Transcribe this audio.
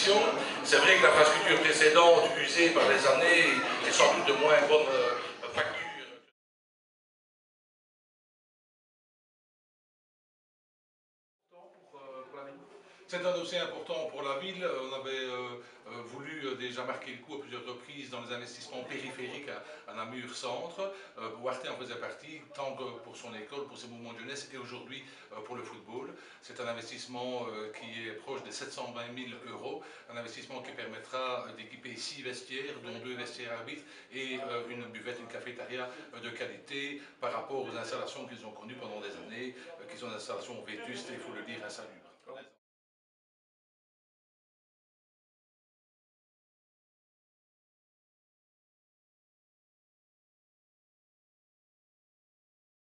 conditions. C'est vrai que l'infrastructure précédente, usée par les années, est sans doute de moins bonne facture. C'est un dossier important pour la ville. On avait voulu déjà marquer le coup à plusieurs reprises dans les investissements périphériques à Namur Centre. Wartet en faisait partie, tant que pour son école, pour ses mouvements de jeunesse et aujourd'hui pour le football. C'est un investissement qui est proche des 720 000 €. Un investissement qui permettra d'équiper 6 vestiaires, dont 2 vestiaires arbitres et une buvette, une cafétéria de qualité par rapport aux installations qu'ils ont connues pendant des années, qui sont des installations vétustes et il faut le dire insalubres.